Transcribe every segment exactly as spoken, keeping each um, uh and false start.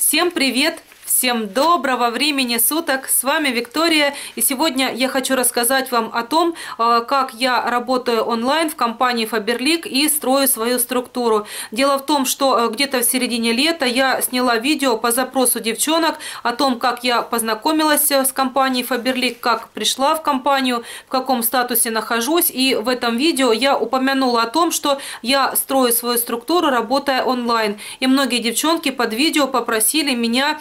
Всем привет! Всем доброго времени суток! С вами Виктория, и сегодня я хочу рассказать вам о том, как я работаю онлайн в компании Faberlic и строю свою структуру. Дело в том, что где-то в середине лета я сняла видео по запросу девчонок о том, как я познакомилась с компанией Faberlic, как пришла в компанию, в каком статусе нахожусь, и в этом видео я упомянула о том, что я строю свою структуру, работая онлайн. И многие девчонки под видео попросили меня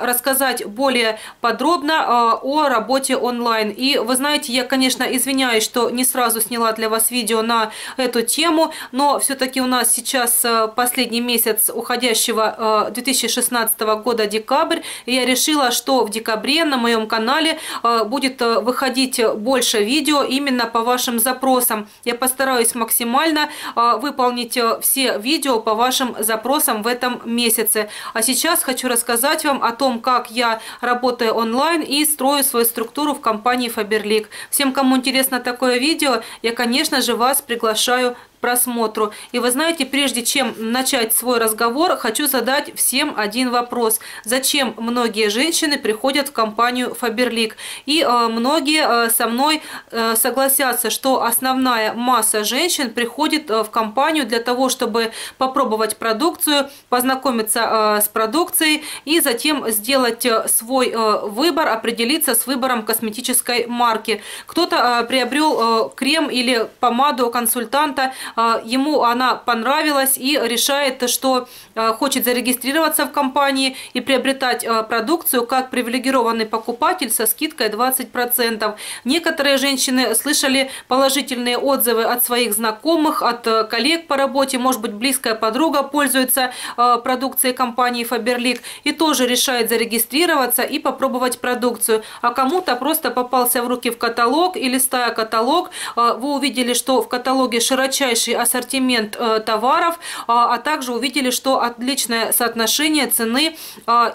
рассказать более подробно о работе онлайн. И вы знаете, я, конечно, извиняюсь, что не сразу сняла для вас видео на эту тему, но все-таки у нас сейчас последний месяц уходящего две тысячи шестнадцатого года, декабрь, и я решила, что в декабре на моем канале будет выходить больше видео именно по вашим запросам. Я постараюсь максимально выполнить все видео по вашим запросам в этом месяце. А сейчас хочу рассказать вам о том, о том, как я работаю онлайн и строю свою структуру в компании Faberlic. Всем, кому интересно такое видео, я, конечно же, вас приглашаю к просмотру. И вы знаете, прежде чем начать свой разговор, хочу задать всем один вопрос. Зачем многие женщины приходят в компанию Faberlic? И э, многие э, со мной э, согласятся, что основная масса женщин приходит э, в компанию для того, чтобы попробовать продукцию, познакомиться э, с продукцией и затем сделать свой выбор, определиться с выбором косметической марки. Кто-то приобрел крем или помаду консультанта, ему она понравилась и решает, что хочет зарегистрироваться в компании и приобретать продукцию как привилегированный покупатель со скидкой двадцать процентов. Некоторые женщины слышали положительные отзывы от своих знакомых, от коллег по работе, может быть, близкая подруга пользуется продукцией компании Faberlic и тоже решает зарегистрироваться и попробовать продукцию. А кому-то просто попался в руки в каталог и, листая каталог, вы увидели, что в каталоге широчайший ассортимент товаров, а также увидели, что отличное соотношение цены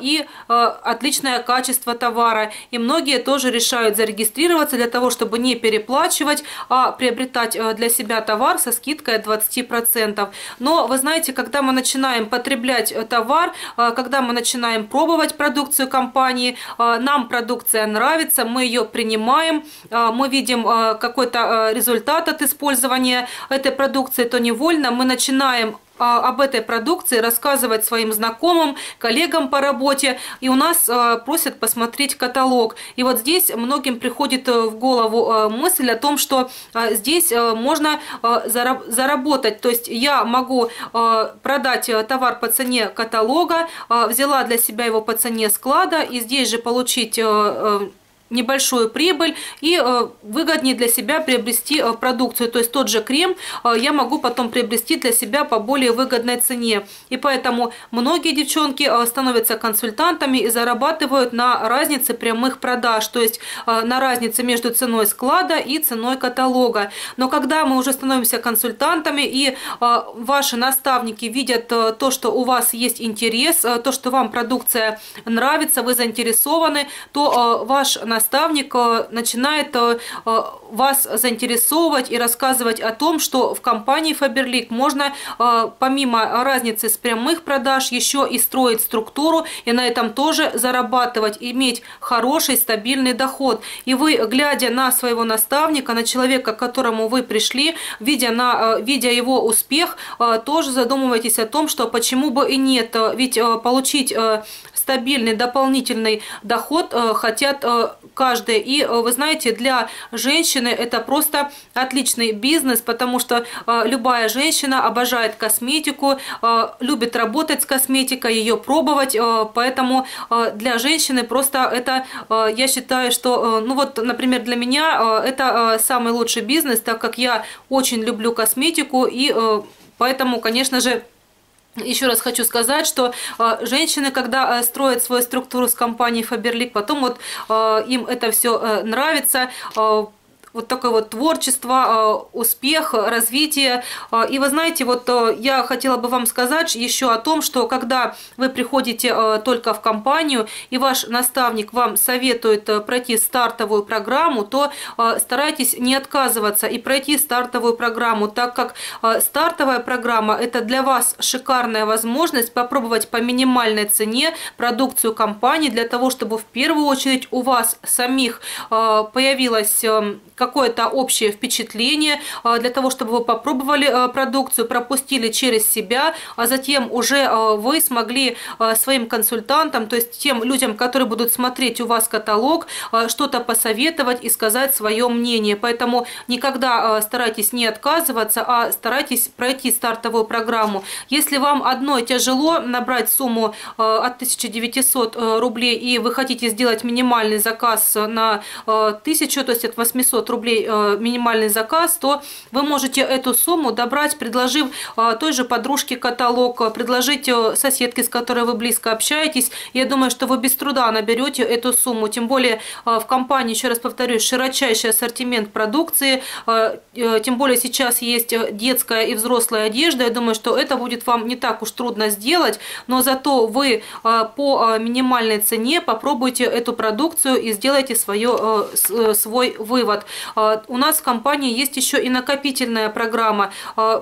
и отличное качество товара. И многие тоже решают зарегистрироваться для того, чтобы не переплачивать, а приобретать для себя товар со скидкой двадцать процентов. Но вы знаете, когда мы начинаем потреблять товар, когда мы начинаем пробовать продукцию компании, нам продукция нравится, мы ее принимаем, мы видим какой-то результат от использования этой продукции, то невольно мы начинаем об этой продукции рассказывать своим знакомым, коллегам по работе, и у нас просят посмотреть каталог. И вот здесь многим приходит в голову мысль о том, что здесь можно заработать. То есть я могу продать товар по цене каталога, взяла для себя его по цене склада, и здесь же получить небольшую прибыль и выгоднее для себя приобрести продукцию. То есть тот же крем я могу потом приобрести для себя по более выгодной цене. И поэтому многие девчонки становятся консультантами и зарабатывают на разнице прямых продаж, то есть на разнице между ценой склада и ценой каталога. Но когда мы уже становимся консультантами и ваши наставники видят то, что у вас есть интерес, то, что вам продукция нравится, вы заинтересованы, то ваш наставник Наставник начинает вас заинтересовывать и рассказывать о том, что в компании Faberlic можно помимо разницы с прямых продаж еще и строить структуру и на этом тоже зарабатывать, иметь хороший стабильный доход. И вы, глядя на своего наставника, на человека, к которому вы пришли, видя, на, видя его успех, тоже задумываетесь о том, что почему бы и нет, ведь получить стабильный дополнительный доход хотят каждый. И вы знаете, для женщин это просто отличный бизнес, потому что э, любая женщина обожает косметику, э, любит работать с косметикой, ее пробовать, э, поэтому э, для женщины просто это, э, я считаю, что, э, ну вот, например, для меня э, это э, самый лучший бизнес, так как я очень люблю косметику, и э, поэтому, конечно же, еще раз хочу сказать, что женщины, когда строят свою структуру с компанией Faberlic, потом вот им это все нравится, вот такое вот творчество, успех, развитие. И вы знаете, вот я хотела бы вам сказать еще о том, что когда вы приходите только в компанию и ваш наставник вам советует пройти стартовую программу, то старайтесь не отказываться и пройти стартовую программу, так как стартовая программа – это для вас шикарная возможность попробовать по минимальной цене продукцию компании для того, чтобы в первую очередь у вас самих появилось какое-то общее впечатление, для того, чтобы вы попробовали продукцию, пропустили через себя, а затем уже вы смогли своим консультантам, то есть тем людям, которые будут смотреть у вас каталог, что-то посоветовать и сказать свое мнение. Поэтому никогда старайтесь не отказываться, а старайтесь пройти стартовую программу. Если вам одной тяжело набрать сумму от тысячи девятисот рублей и вы хотите сделать минимальный заказ на тысячу, то есть от восьмисот рублей минимальный заказ, то вы можете эту сумму добрать, предложив той же подружке каталог, предложить соседке, с которой вы близко общаетесь. Я думаю, что вы без труда наберете эту сумму, тем более в компании, еще раз повторюсь, широчайший ассортимент продукции, тем более сейчас есть детская и взрослая одежда. Я думаю, что это будет вам не так уж трудно сделать, но зато вы по минимальной цене попробуйте эту продукцию и сделайте свое, свой вывод. У нас в компании есть еще и накопительная программа.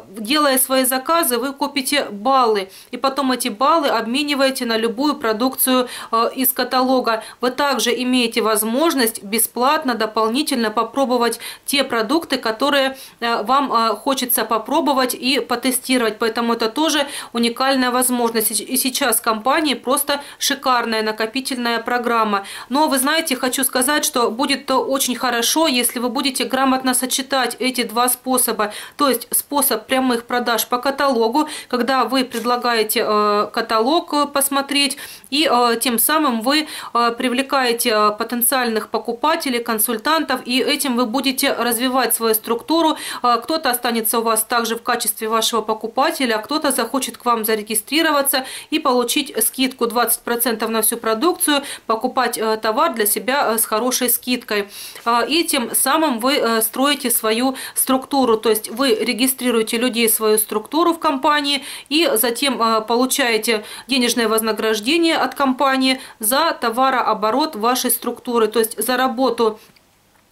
Делая свои заказы, вы купите баллы, и потом эти баллы обмениваете на любую продукцию из каталога. Вы также имеете возможность бесплатно, дополнительно попробовать те продукты, которые вам хочется попробовать и потестировать. Поэтому это тоже уникальная возможность. И сейчас в компании просто шикарная накопительная программа. Но вы знаете, хочу сказать, что будет очень хорошо, если вы будете грамотно сочетать эти два способа. То есть способ прямых продаж по каталогу, когда вы предлагаете каталог посмотреть, и тем самым вы привлекаете потенциальных покупателей, консультантов, и этим вы будете развивать свою структуру. Кто-то останется у вас также в качестве вашего покупателя, кто-то захочет к вам зарегистрироваться и получить скидку двадцать процентов на всю продукцию, покупать товар для себя с хорошей скидкой. И тем самым вы строите свою структуру, то есть вы регистрируете людей, свою структуру в компании, и затем получаете денежное вознаграждение от компании за товарооборот вашей структуры, то есть за работу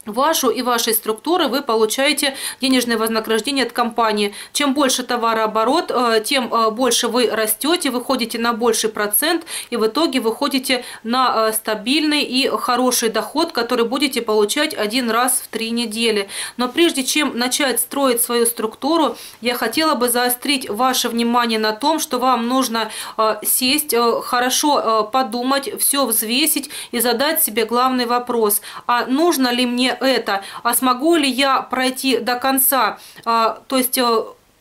вашу и вашей структуры вы получаете денежное вознаграждение от компании. Чем больше товарооборот, тем больше вы растете, выходите на больший процент, и в итоге выходите на стабильный и хороший доход, который будете получать один раз в три недели. Но прежде чем начать строить свою структуру, я хотела бы заострить ваше внимание на том, что вам нужно сесть, хорошо подумать, все взвесить и задать себе главный вопрос: а нужно ли мне это, а смогу ли я пройти до конца? А, то есть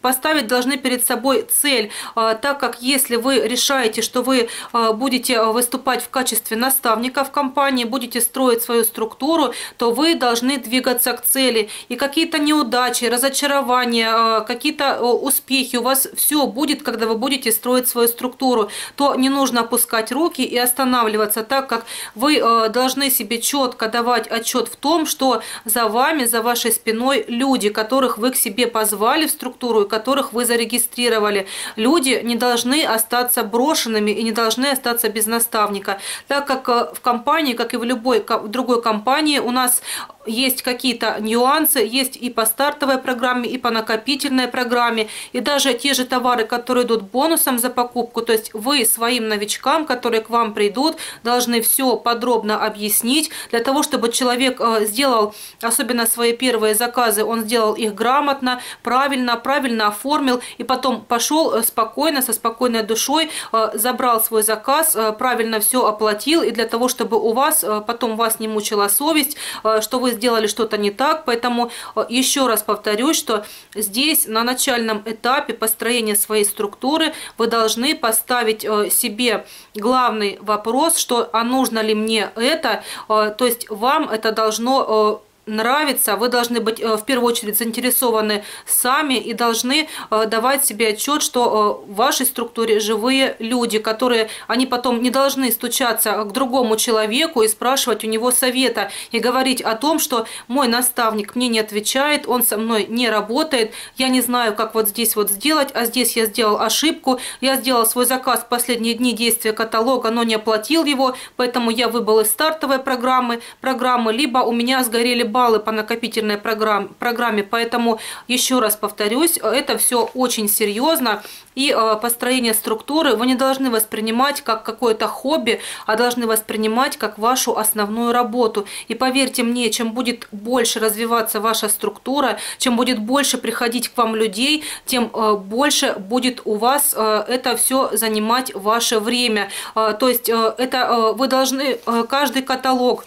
поставить должны перед собой цель, так как если вы решаете, что вы будете выступать в качестве наставника в компании, будете строить свою структуру, то вы должны двигаться к цели. И какие-то неудачи, разочарования, какие-то успехи у вас все будет, когда вы будете строить свою структуру. То не нужно опускать руки и останавливаться, так как вы должны себе четко давать отчет в том, что за вами, за вашей спиной люди, которых вы к себе позвали в структуру, которых вы зарегистрировали. Люди не должны остаться брошенными и не должны остаться без наставника, так как в компании, как и в любой другой компании, у нас есть какие-то нюансы, есть и по стартовой программе, и по накопительной программе, и даже те же товары, которые идут бонусом за покупку. То есть вы своим новичкам, которые к вам придут, должны все подробно объяснить, для того, чтобы человек сделал, особенно свои первые заказы, он сделал их грамотно, правильно, правильно оформил, и потом пошел спокойно, со спокойной душой, забрал свой заказ, правильно все оплатил, и для того, чтобы у вас, потом вас не мучила совесть, что вы сделали что-то не так. Поэтому еще раз повторюсь, что здесь на начальном этапе построения своей структуры вы должны поставить себе главный вопрос, что а нужно ли мне это, то есть вам это должно нравится, вы должны быть в первую очередь заинтересованы сами и должны давать себе отчет, что в вашей структуре живые люди, которые, они потом не должны стучаться к другому человеку и спрашивать у него совета и говорить о том, что мой наставник мне не отвечает, он со мной не работает, я не знаю, как вот здесь вот сделать, а здесь я сделал ошибку, я сделал свой заказ в последние дни действия каталога, но не оплатил его, поэтому я выбыл из стартовой программы, программы либо у меня сгорели баллы по накопительной программе, поэтому еще раз повторюсь, это все очень серьезно, и построение структуры вы не должны воспринимать как какое-то хобби, а должны воспринимать как вашу основную работу. И поверьте мне, чем будет больше развиваться ваша структура, чем будет больше приходить к вам людей, тем больше будет у вас это все занимать ваше время. То есть это вы должны каждый каталог,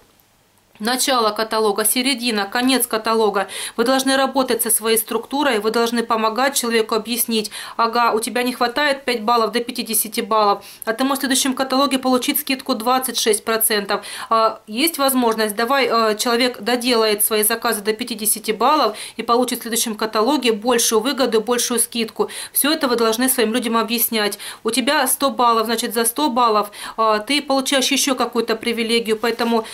начало каталога, середина, конец каталога. Вы должны работать со своей структурой, вы должны помогать человеку объяснить. Ага, у тебя не хватает пяти баллов до пятидесяти баллов, а ты можешь в следующем каталоге получить скидку двадцать шесть процентов. Есть возможность, давай человек доделает свои заказы до пятидесяти баллов и получит в следующем каталоге большую выгоду, большую скидку. Все это вы должны своим людям объяснять. У тебя сто баллов, значит за сто баллов ты получаешь еще какую-то привилегию, поэтому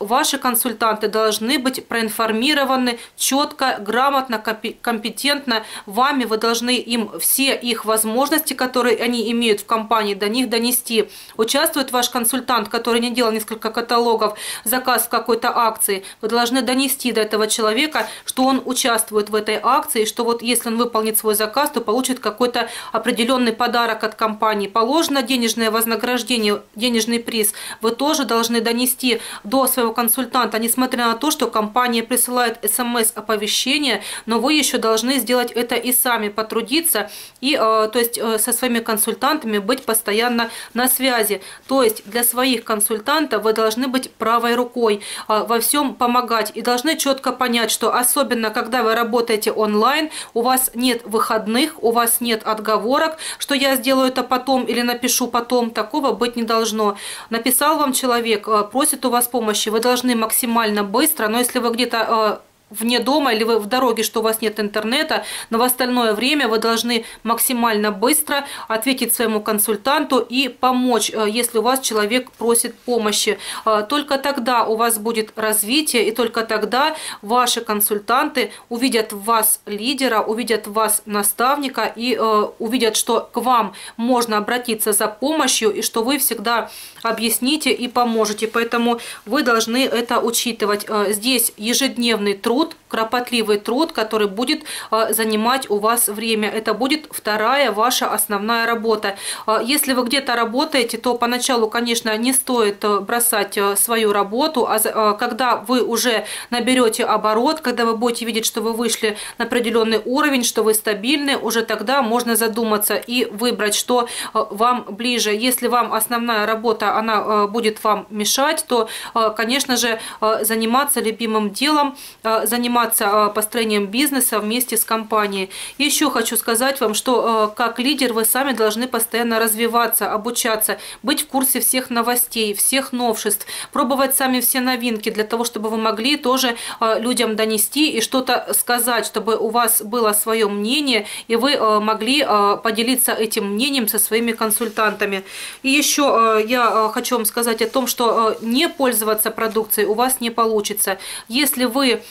ваши консультанты должны быть проинформированы четко, грамотно, компетентно вами. Вы должны им все их возможности, которые они имеют в компании, до них донести. Участвует ваш консультант, который не делал несколько каталогов, заказ в какой-то акции, вы должны донести до этого человека, что он участвует в этой акции, что вот если он выполнит свой заказ, то получит какой-то определенный подарок от компании. Положено денежное вознаграждение, денежный приз. Вы тоже должны донести до своего консультанта, несмотря на то, что компания присылает смс-оповещение, но вы еще должны сделать это и сами, потрудиться и э, то есть, э, со своими консультантами быть постоянно на связи. То есть для своих консультантов вы должны быть правой рукой, э, во всем помогать и должны четко понять, что особенно когда вы работаете онлайн, у вас нет выходных, у вас нет отговорок, что я сделаю это потом или напишу потом, такого быть не должно. Написал вам человек, э, просит у вас помощи, вы должны максимально быстро, но если вы где-то э, вне дома или вы в дороге, что у вас нет интернета, но в остальное время вы должны максимально быстро ответить своему консультанту и помочь, э, если у вас человек просит помощи. Э, только тогда у вас будет развитие, и только тогда ваши консультанты увидят в вас лидера, увидят в вас наставника и э, увидят, что к вам можно обратиться за помощью и что вы всегда объясните и поможете. Поэтому вы должны это учитывать. Здесь ежедневный труд, кропотливый труд, который будет занимать у вас время. Это будет вторая ваша основная работа. Если вы где-то работаете, то поначалу, конечно, не стоит бросать свою работу. А когда вы уже наберете оборот, когда вы будете видеть, что вы вышли на определенный уровень, что вы стабильны, уже тогда можно задуматься и выбрать, что вам ближе. Если вам основная работа она будет вам мешать, то, конечно же, заниматься любимым делом, заниматься построением бизнеса вместе с компанией. Еще хочу сказать вам, что как лидер вы сами должны постоянно развиваться, обучаться, быть в курсе всех новостей, всех новшеств, пробовать сами все новинки для того, чтобы вы могли тоже людям донести и что-то сказать, чтобы у вас было свое мнение, и вы могли поделиться этим мнением со своими консультантами. И еще я хочу вам сказать о том, что не пользоваться продукцией у вас не получится. Если вы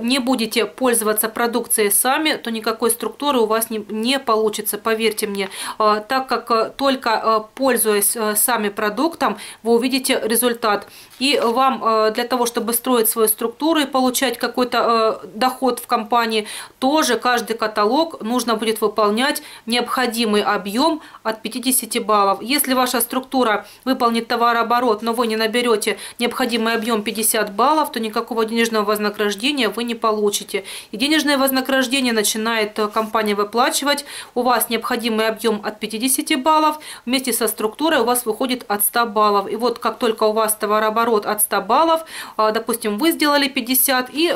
не будете пользоваться продукцией сами, то никакой структуры у вас не, не получится, поверьте мне. Так как только пользуясь сами продуктом, вы увидите результат. И вам для того, чтобы строить свою структуру и получать какой-то доход в компании, тоже каждый каталог нужно будет выполнять необходимый объем от пятидесяти баллов. Если ваша структура выполнит товарооборот, но вы не наберете необходимый объем пятьдесят баллов, то никакого денежного вознаграждения вы не получите. И денежное вознаграждение начинает компания выплачивать. У вас необходимый объем от пятидесяти баллов, вместе со структурой у вас выходит от ста баллов. И вот как только у вас товарооборот от ста баллов, допустим, вы сделали пятьдесят, и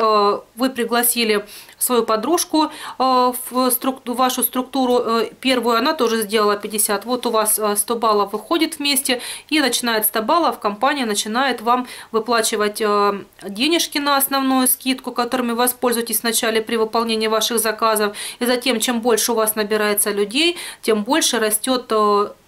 вы пригласили свою подружку в структуру, вашу структуру первую, она тоже сделала пятьдесят. Вот у вас сто баллов выходит вместе, и начинает сто баллов компания начинает вам выплачивать денежки на основную скидку, которыми воспользуетесь сначала при выполнении ваших заказов. И затем, чем больше у вас набирается людей, тем больше растет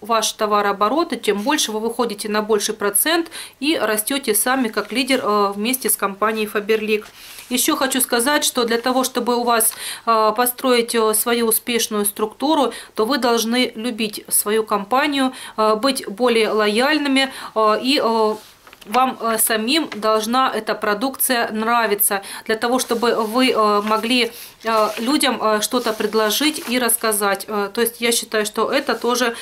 ваш товарооборот, и тем больше вы выходите на больший процент и растете сами как лидер вместе с компанией Faberlic. Еще хочу сказать, что для того, чтобы у вас построить свою успешную структуру, то вы должны любить свою компанию, быть более лояльными, и вам самим должна эта продукция нравиться, для того, чтобы вы могли людям что-то предложить и рассказать. То есть я считаю, что это тоже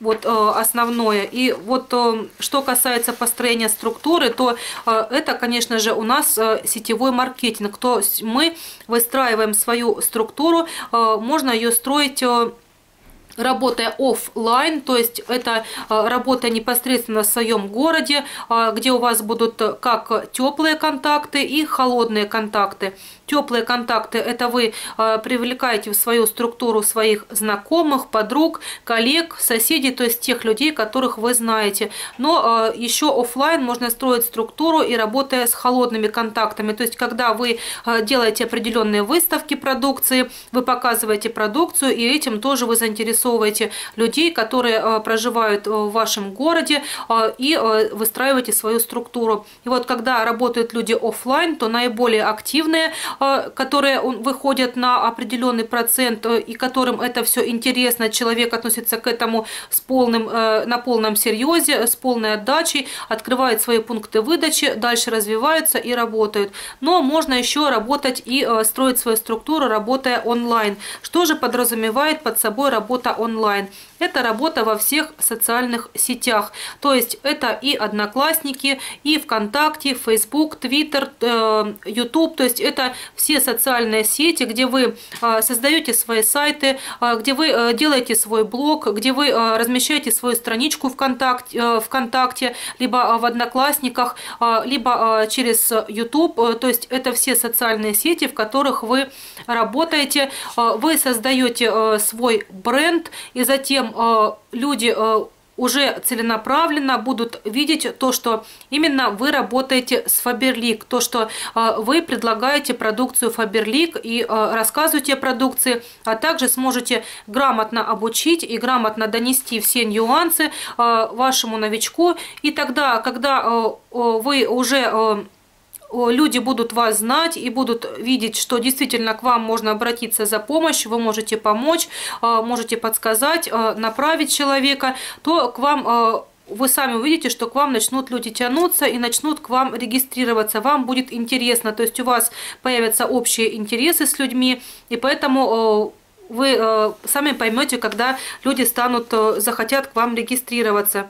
вот основное. И вот что касается построения структуры, то это, конечно же, у нас сетевой маркетинг. То есть мы выстраиваем свою структуру, можно ее строить работая офлайн, то есть это работа непосредственно в своем городе, где у вас будут как теплые контакты и холодные контакты. Теплые контакты — это вы привлекаете в свою структуру своих знакомых, подруг, коллег, соседей, то есть тех людей, которых вы знаете. Но еще офлайн можно строить структуру и работая с холодными контактами, то есть когда вы делаете определенные выставки продукции, вы показываете продукцию, и этим тоже вы заинтересованы людей, которые проживают в вашем городе, и выстраиваете свою структуру. И вот когда работают люди офлайн, то наиболее активные, которые выходят на определенный процент и которым это все интересно, человек относится к этому с полным, на полном серьезе, с полной отдачей, открывает свои пункты выдачи, дальше развиваются и работают. Но можно еще работать и строить свою структуру, работая онлайн. Что же подразумевает под собой работа онлайн? Это работа во всех социальных сетях, то есть это и Одноклассники, и ВКонтакте, Facebook, Twitter, YouTube, то есть это все социальные сети, где вы создаете свои сайты, где вы делаете свой блог, где вы размещаете свою страничку ВКонтакте, ВКонтакте либо в Одноклассниках, либо через YouTube, то есть это все социальные сети, в которых вы работаете, вы создаете свой бренд, и затем э, люди э... уже целенаправленно будут видеть то, что именно вы работаете с Faberlic, то, что вы предлагаете продукцию Faberlic и рассказываете о продукции, а также сможете грамотно обучить и грамотно донести все нюансы вашему новичку. И тогда, когда вы уже... люди будут вас знать и будут видеть, что действительно к вам можно обратиться за помощью, вы можете помочь, можете подсказать, направить человека, то к вам... вы сами увидите, что к вам начнут люди тянуться и начнут к вам регистрироваться. Вам будет интересно, то есть у вас появятся общие интересы с людьми, и поэтому вы сами поймете, когда люди станут, захотят к вам регистрироваться.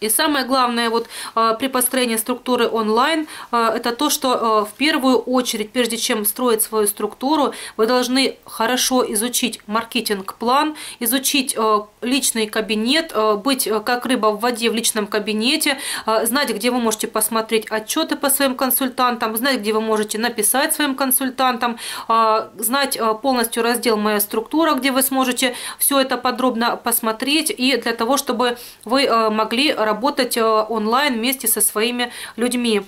И самое главное вот при построении структуры онлайн, это то, что в первую очередь, прежде чем строить свою структуру, вы должны хорошо изучить маркетинг-план, изучить личный кабинет, быть как рыба в воде в личном кабинете, знать, где вы можете посмотреть отчеты по своим консультантам, знать, где вы можете написать своим консультантам, знать полностью раздел «Моя структура», где вы сможете все это подробно посмотреть, и для того, чтобы вы могли работать работать онлайн вместе со своими людьми.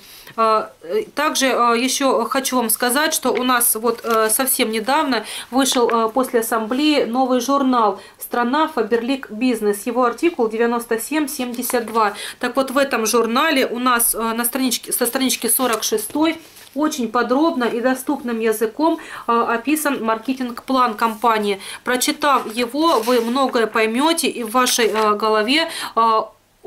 Также еще хочу вам сказать, что у нас вот совсем недавно вышел после ассамблеи новый журнал «Страна Faberlic Бизнес». Его артикул девяносто семь семьдесят два. Так вот, в этом журнале у нас на страничке, со странички сорок шесть очень подробно и доступным языком описан маркетинг-план компании. Прочитав его, вы многое поймете, и в вашей голове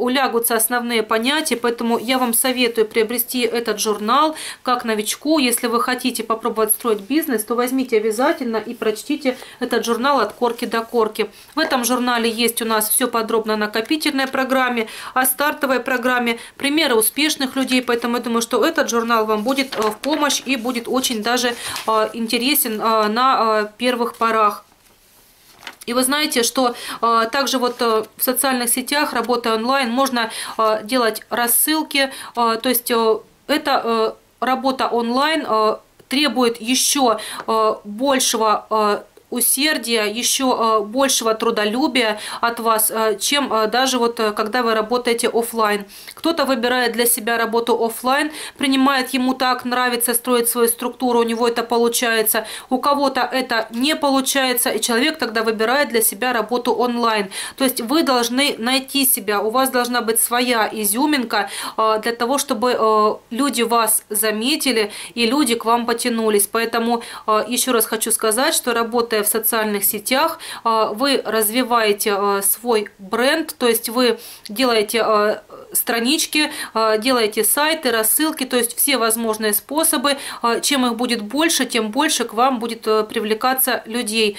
улягутся основные понятия, поэтому я вам советую приобрести этот журнал как новичку. Если вы хотите попробовать строить бизнес, то возьмите обязательно и прочтите этот журнал от корки до корки. В этом журнале есть у нас все подробно о накопительной программе, о стартовой программе, примеры успешных людей, поэтому я думаю, что этот журнал вам будет в помощь и будет очень даже интересен на первых порах. И вы знаете, что э, также вот э, в социальных сетях, работая онлайн, можно э, делать рассылки, э, то есть э, это э, работа онлайн, э, требует еще большего усердия, еще большего трудолюбия от вас, чем даже вот когда вы работаете офлайн. Кто-то выбирает для себя работу офлайн, принимает, ему так нравится, строить свою структуру, у него это получается, у кого-то это не получается, и человек тогда выбирает для себя работу онлайн. То есть вы должны найти себя, у вас должна быть своя изюминка для того, чтобы люди вас заметили и люди к вам потянулись. Поэтому еще раз хочу сказать, что работая в социальных сетях, вы развиваете свой бренд, то есть вы делаете странички, делаете сайты, рассылки, то есть все возможные способы. Чем их будет больше, тем больше к вам будет привлекаться людей.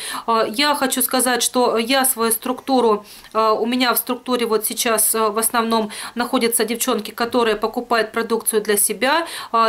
Я хочу сказать, что я свою структуру, у меня в структуре вот сейчас в основном находятся девчонки, которые покупают продукцию для себя.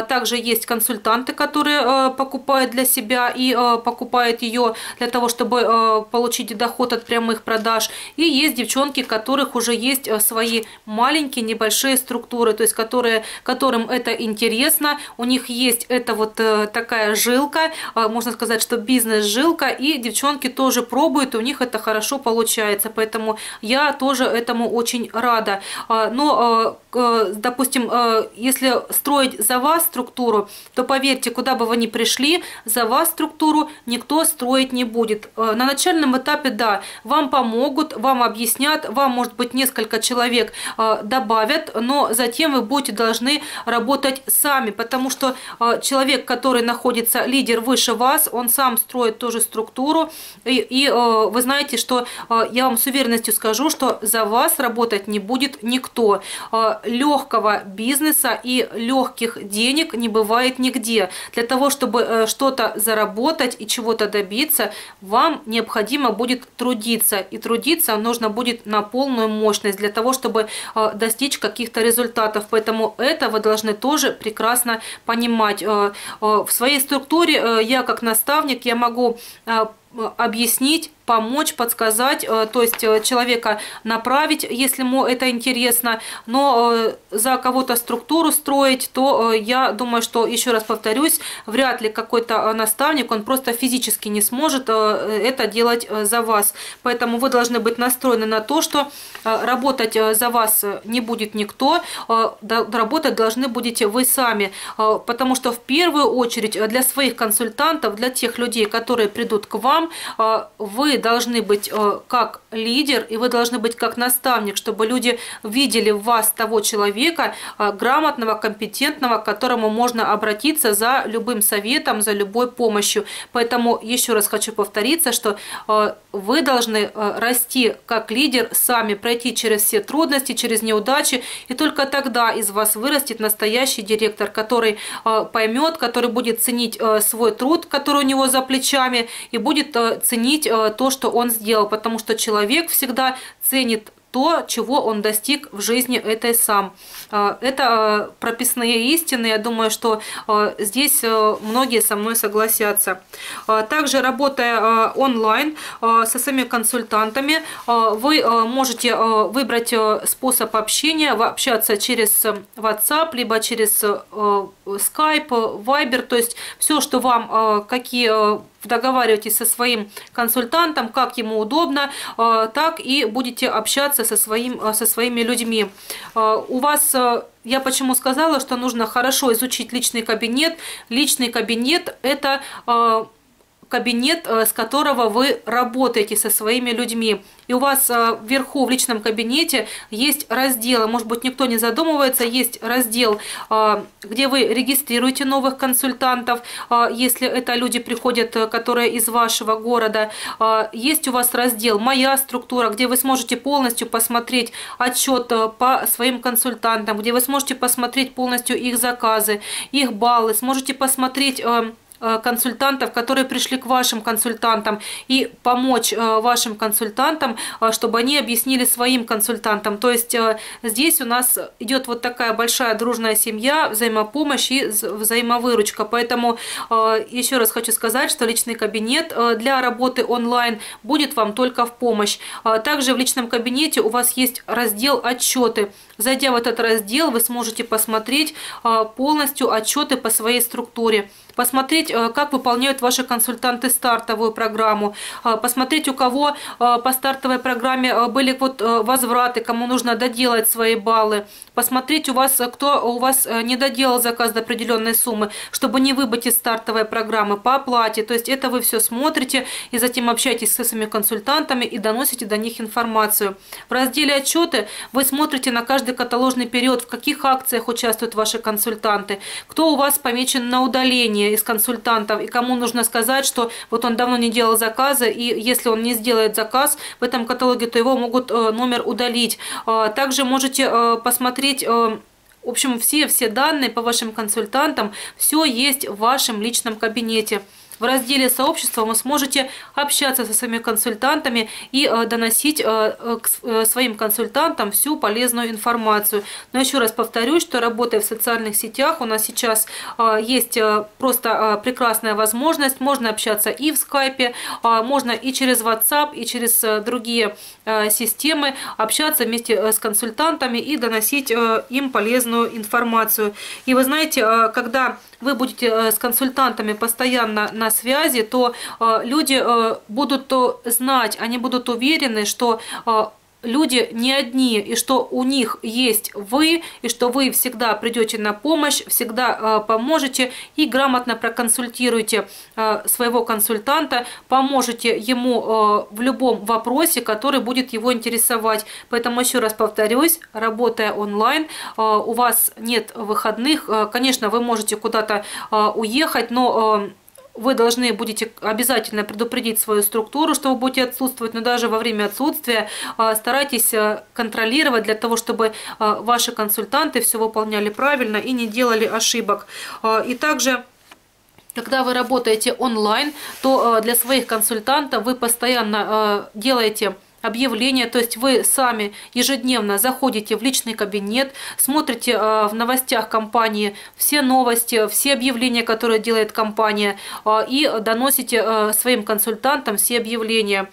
Также есть консультанты, которые покупают для себя и покупают ее для того, чтобы получить доход от прямых продаж. И есть девчонки, у которых уже есть свои маленькие, небольшие структуры, то есть которые, которым это интересно, у них есть это вот такая жилка, можно сказать, что бизнес-жилка, и девчонки тоже пробуют, у них это хорошо получается, поэтому я тоже этому очень рада. Но, допустим, если строить за вас структуру, то поверьте, куда бы вы ни пришли, за вас структуру никто строить не будет. На начальном этапе, да, вам помогут, вам объяснят, вам, может быть, несколько человек добавят, но затем вы будете должны работать сами, потому что человек, который находится, лидер выше вас, он сам строит тоже структуру, и, и вы знаете, что я вам с уверенностью скажу, что за вас работать не будет никто. Легкого бизнеса и легких денег не бывает нигде. Для того, чтобы что-то заработать и чего-то добиться, вам необходимо будет трудиться, и трудиться нужно будет на полную мощность для того, чтобы достичь каких-то результатов. Поэтому это вы должны тоже прекрасно понимать. В своей структуре я как наставник, я могу объяснить, помочь, подсказать, то есть человека направить, если ему это интересно, но за кого-то структуру строить, то я думаю, что, еще раз повторюсь, вряд ли какой-то наставник, он просто физически не сможет это делать за вас. Поэтому вы должны быть настроены на то, что работать за вас не будет никто, работать должны будете вы сами, потому что в первую очередь для своих консультантов, для тех людей, которые придут к вам, вы должны быть как лидер, и вы должны быть как наставник, чтобы люди видели в вас того человека, грамотного, компетентного, к которому можно обратиться за любым советом, за любой помощью. Поэтому еще раз хочу повториться, что вы должны расти как лидер сами, пройти через все трудности, через неудачи, и только тогда из вас вырастет настоящий директор, который поймет, который будет ценить свой труд, который у него за плечами, и будет ценить то, что он сделал, потому что человек всегда ценит то, чего он достиг в жизни этой сам. Это прописные истины, я думаю, что здесь многие со мной согласятся. Также, работая онлайн со своими консультантами, вы можете выбрать способ общения, общаться через WhatsApp, либо через Skype, Viber, то есть все, что вам, какие договаривайтесь со своим консультантом, как ему удобно, так и будете общаться со, своим, со своими людьми. У вас... Я почему сказала, что нужно хорошо изучить личный кабинет. Личный кабинет – это... кабинет, с которого вы работаете со своими людьми. И у вас вверху в личном кабинете есть разделы, может быть, никто не задумывается, есть раздел, где вы регистрируете новых консультантов, если это люди приходят, которые из вашего города. Есть у вас раздел «Моя структура», где вы сможете полностью посмотреть отчет по своим консультантам, где вы сможете посмотреть полностью их заказы, их баллы, сможете посмотреть консультантов, которые пришли к вашим консультантам, и помочь вашим консультантам, чтобы они объяснили своим консультантам. То есть здесь у нас идет вот такая большая дружная семья, взаимопомощь и взаимовыручка. Поэтому еще раз хочу сказать, что личный кабинет для работы онлайн будет вам только в помощь. Также в личном кабинете у вас есть раздел «Отчеты». Зайдя в этот раздел, вы сможете посмотреть полностью отчеты по своей структуре. посмотреть, как выполняют ваши консультанты стартовую программу, посмотреть, у кого по стартовой программе были вот возвраты, кому нужно доделать свои баллы, посмотреть, у вас, кто у вас не доделал заказ до определенной суммы, чтобы не выбыть из стартовой программы по оплате. То есть это вы все смотрите и затем общаетесь с своими консультантами и доносите до них информацию. В разделе «Отчеты» вы смотрите на каждый каталожный период, в каких акциях участвуют ваши консультанты, кто у вас помечен на удаление из консультантов и кому нужно сказать, что вот он давно не делал заказа, и если он не сделает заказ в этом каталоге, то его могут номер удалить. Также можете посмотреть... В общем, все, все данные по вашим консультантам, все есть в вашем личном кабинете. В разделе «Сообщество» вы сможете общаться со своими консультантами и доносить к своим консультантам всю полезную информацию. Но еще раз повторюсь, что работая в социальных сетях, у нас сейчас есть просто прекрасная возможность. Можно общаться и в скайпе, можно и через WhatsApp, и через другие системы, общаться вместе с консультантами и доносить им полезную информацию. И вы знаете, когда вы будете с консультантами постоянно на связи, то э, люди э, будут э, знать, они будут уверены, что э, люди не одни, и что у них есть вы, и что вы всегда придете на помощь, всегда э, поможете и грамотно проконсультируете э, своего консультанта, поможете ему э, в любом вопросе, который будет его интересовать. Поэтому еще раз повторюсь, работая онлайн, э, у вас нет выходных, э, конечно, вы можете куда-то э, уехать, но... Э, Вы должны будете обязательно предупредить свою структуру, что вы будете отсутствовать, но даже во время отсутствия старайтесь контролировать для того, чтобы ваши консультанты все выполняли правильно и не делали ошибок. И также... Когда вы работаете онлайн, то для своих консультантов вы постоянно делаете объявления, то есть вы сами ежедневно заходите в личный кабинет, смотрите в новостях компании все новости, все объявления, которые делает компания, и доносите своим консультантам все объявления.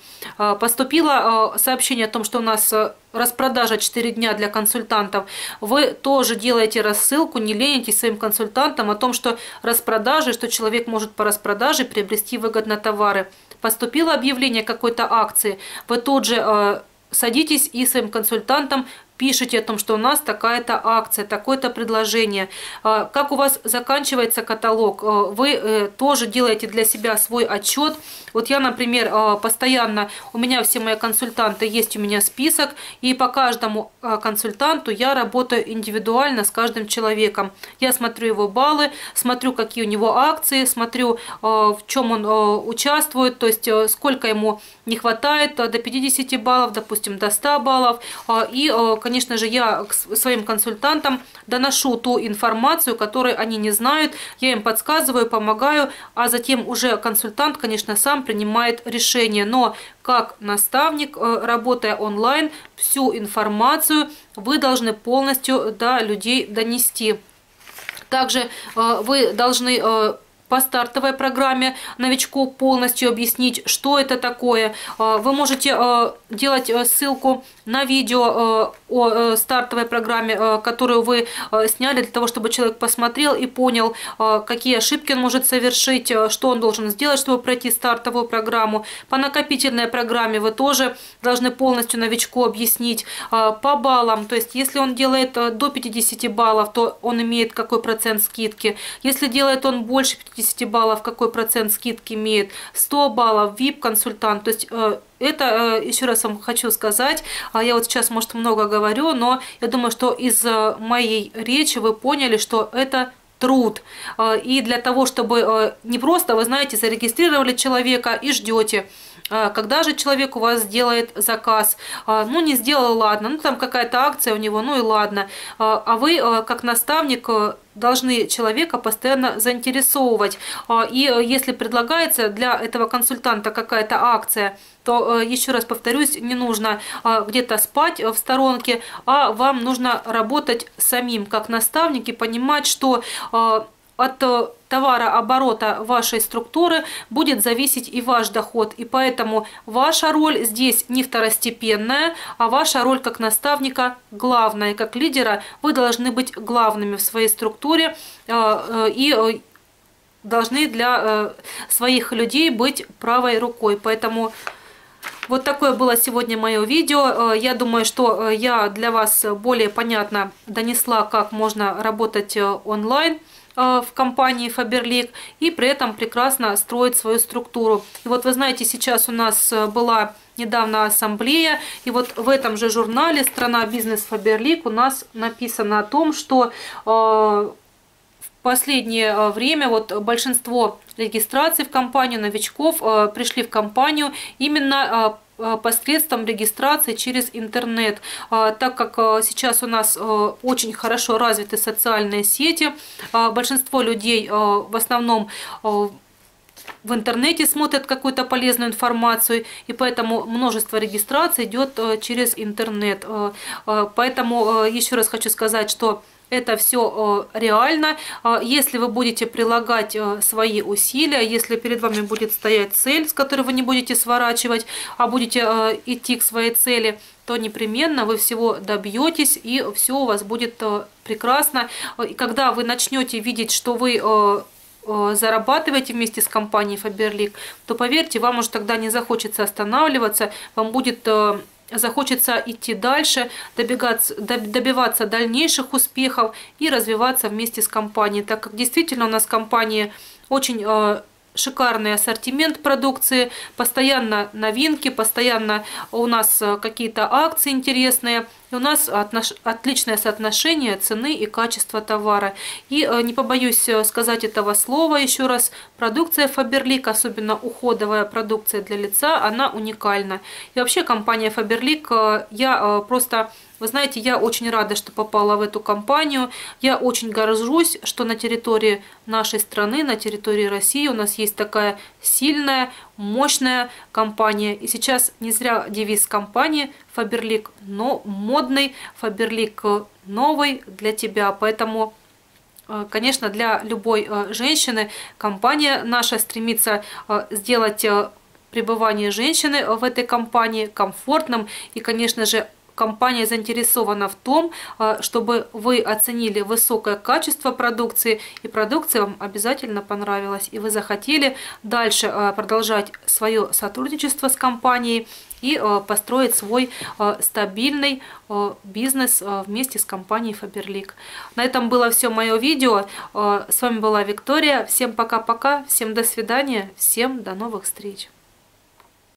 Поступило сообщение о том, что у нас... распродажа четыре дня для консультантов. Вы тоже делаете рассылку, не ленитесь своим консультантам о том, что распродажи, что человек может по распродаже приобрести выгодно товары. Поступило объявление какой-то акции, вы тут же э, садитесь и своим консультантам пишите о том, что у нас такая-то акция, такое-то предложение. Как у вас заканчивается каталог, вы тоже делаете для себя свой отчет. Вот я, например, постоянно, у меня все мои консультанты, есть у меня список, и по каждому консультанту я работаю индивидуально с каждым человеком. Я смотрю его баллы, смотрю, какие у него акции, смотрю, в чем он участвует, то есть сколько ему не хватает, до пятидесяти баллов, допустим, до ста баллов, и, конечно же, я к своим консультантам доношу ту информацию, которую они не знают, я им подсказываю, помогаю, а затем уже консультант, конечно, сам принимает решение. Но как наставник, работая онлайн, всю информацию вы должны полностью до людей донести. Также вы должны... по стартовой программе новичку полностью объяснить, что это такое. Вы можете делать ссылку на видео о стартовой программе, которую вы сняли, для того, чтобы человек посмотрел и понял, какие ошибки он может совершить, что он должен сделать, чтобы пройти стартовую программу. По накопительной программе вы тоже должны полностью новичку объяснить. По баллам, то есть если он делает до пятидесяти баллов, то он имеет какой процент скидки. Если делает он больше пятидесяти баллов, какой процент скидки имеет, сто баллов, ви ай пи-консультант. То есть это, еще раз вам хочу сказать, я вот сейчас, может, много говорю, но я думаю, что из моей речи вы поняли, что это труд. И для того, чтобы не просто, вы знаете, зарегистрировали человека и ждете, когда же человек у вас сделает заказ. Ну, не сделал, ладно, ну, там какая-то акция у него, ну и ладно. А вы, как наставник, должны человека постоянно заинтересовывать. И если предлагается для этого консультанта какая-то акция, то, еще раз повторюсь, не нужно где-то спать в сторонке, а вам нужно работать самим как наставник и понимать, что от товарооборота вашей структуры будет зависеть и ваш доход. И поэтому ваша роль здесь не второстепенная, а ваша роль как наставника главная. Как лидера вы должны быть главными в своей структуре и должны для своих людей быть правой рукой. Поэтому вот такое было сегодня мое видео. Я думаю, что я для вас более понятно донесла, как можно работать онлайн в компании Faberlic и при этом прекрасно строить свою структуру. И вот вы знаете, сейчас у нас была недавно ассамблея, и вот в этом же журнале «Страна бизнес Faberlic» у нас написано о том, что в последнее время вот большинство регистраций в компанию новичков пришли в компанию именно посредством регистрации через интернет, так как сейчас у нас очень хорошо развиты социальные сети, большинство людей в основном в интернете смотрят какую-то полезную информацию, и поэтому множество регистраций идет через интернет. Поэтому еще раз хочу сказать, что это все реально, если вы будете прилагать свои усилия, если перед вами будет стоять цель, с которой вы не будете сворачивать, а будете идти к своей цели, то непременно вы всего добьетесь и все у вас будет прекрасно. И когда вы начнете видеть, что вы зарабатываете вместе с компанией Faberlic, то поверьте, вам уже тогда не захочется останавливаться, вам будет захочется идти дальше, добегаться, добиваться дальнейших успехов и развиваться вместе с компанией. Так как действительно у нас в компании очень э, шикарный ассортимент продукции, постоянно новинки, постоянно у нас какие-то акции интересные. И у нас отнош... отличное соотношение цены и качества товара. И э, не побоюсь сказать этого слова еще раз, продукция Faberlic, особенно уходовая продукция для лица, она уникальна. И вообще компания Faberlic, э, я э, просто, вы знаете, я очень рада, что попала в эту компанию. Я очень горжусь, что на территории нашей страны, на территории России у нас есть такая сильная, мощная компания. И сейчас не зря девиз компании Faberlic, но модный, Faberlic новый для тебя. Поэтому, конечно, для любой женщины компания наша стремится сделать пребывание женщины в этой компании комфортным. И, конечно же, компания заинтересована в том, чтобы вы оценили высокое качество продукции, и продукция вам обязательно понравилась, и вы захотели дальше продолжать свое сотрудничество с компанией и построить свой стабильный бизнес вместе с компанией Faberlic. На этом было все мое видео. С вами была Виктория. Всем пока-пока, всем до свидания, всем до новых встреч.